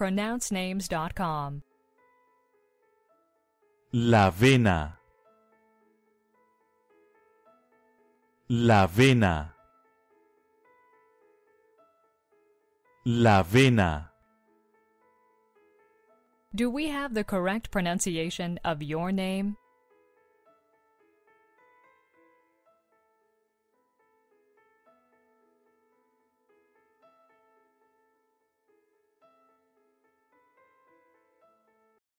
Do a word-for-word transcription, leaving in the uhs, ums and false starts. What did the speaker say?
pronounce names dot com. La Vena. La Vena. La Vena. Do we have the correct pronunciation of your name?